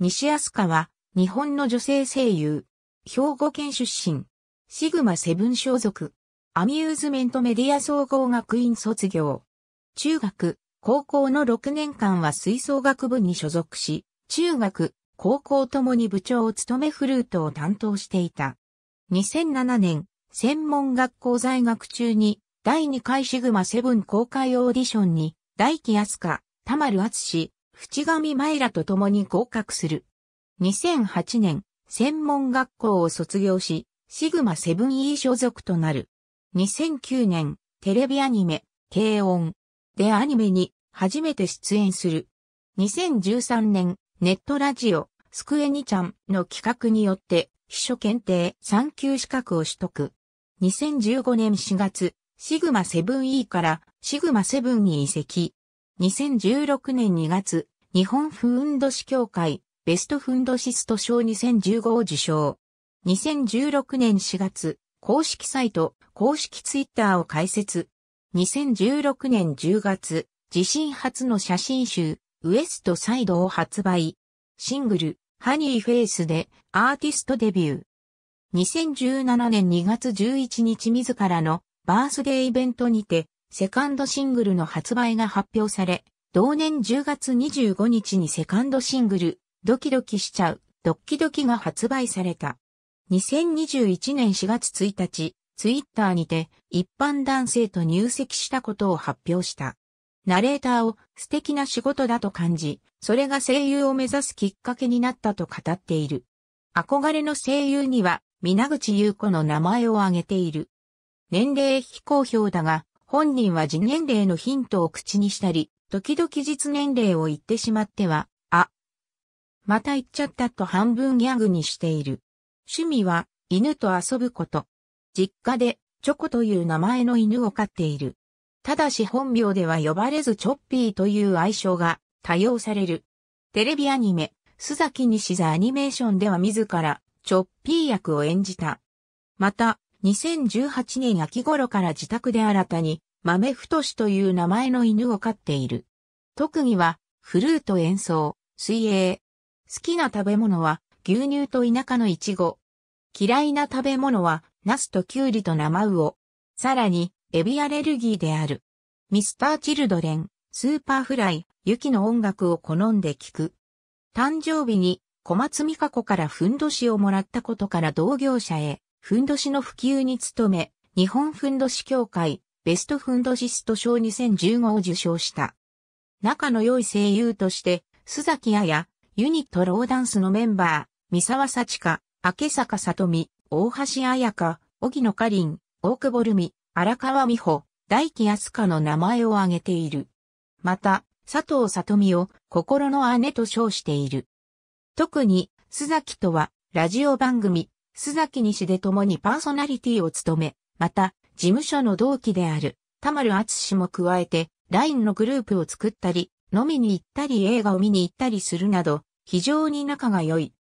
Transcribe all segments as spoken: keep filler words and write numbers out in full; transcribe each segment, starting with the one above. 西明日香は、日本の女性声優。兵庫県出身。シグマセブン所属。アミューズメントメディア総合学院卒業。中学、高校のろくねんかんは吹奏楽部に所属し、中学、高校ともに部長を務めフルートを担当していた。にせんななねん、専門学校在学中に、だいにかいシグマセブン公開オーディションに、大木明日香、田丸淳、淵上舞らと共に合格する。にせんはちねん、専門学校を卒業し、シグマセブン E 所属となる。にせんきゅうねん、テレビアニメ、軽音でアニメに初めて出演する。にせんじゅうさんねん、ネットラジオ、スクエニちゃんの企画によって、秘書検定さんきゅう資格を取得。にせんじゅうごねんしがつ、シグマセブン E からシグマセブンに移籍。にせんじゅうろくねんにがつ、日本ふんどし協会、ベストふんどしスト賞にせんじゅうごを受賞。にせんじゅうろくねんしがつ、公式サイト、公式ツイッターを開設。にせんじゅうろくねんじゅうがつ、自身初の写真集、ウエストサイドを発売。シングル、ハニーフェイスでアーティストデビュー。にせんじゅうななねんにがつじゅういちにち自らのバースデーイベントにて、セカンドシングルの発売が発表され、同年じゅうがつにじゅうごにちにセカンドシングル、ドキドキしちゃう、ドッキドキが発売された。にせんにじゅういちねんしがつついたち、ツイッターにて一般男性と入籍したことを発表した。ナレーターを素敵な仕事だと感じ、それが声優を目指すきっかけになったと語っている。憧れの声優には、皆口優子の名前を挙げている。年齢非公表だが、本人は自年齢のヒントを口にしたり、時々実年齢を言ってしまっては、あ、また言っちゃったと半分ギャグにしている。趣味は犬と遊ぶこと。実家でチョコという名前の犬を飼っている。ただし本名では呼ばれずチョッピーという愛称が多用される。テレビアニメ、須崎西座アニメーションでは自らチョッピー役を演じた。また、にせんじゅうはちねんあきごろから自宅で新たに豆太という名前の犬を飼っている。特技はフルート演奏、水泳。好きな食べ物は牛乳と田舎のいちご。嫌いな食べ物はナスとキュウリと生魚。さらにエビアレルギーである。ミスター・チルドレン、スーパーフライ、ユキの音楽を好んで聴く。誕生日に小松美香子からふんどしをもらったことから同業者へふんどしの普及に努め、日本ふんどし協会、ベストふんどしスト賞にせんじゅうごを受賞した。仲の良い声優として、須崎彩、ユニットローダンスのメンバー、三沢幸香、明坂里美、大橋彩香、荻野花凛、大久保留美、荒川美穂、大木明日香の名前を挙げている。また、佐藤里美を心の姉と称している。特に、須崎とは、ラジオ番組、須崎西で共にパーソナリティを務め、また、事務所の同期である、田丸淳も加えて、ライン のグループを作ったり、飲みに行ったり映画を見に行ったりするなど、非常に仲が良い。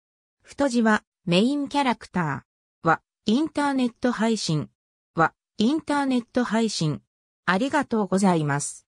太字は、メインキャラクター。は、インターネット配信。は、インターネット配信。ありがとうございます。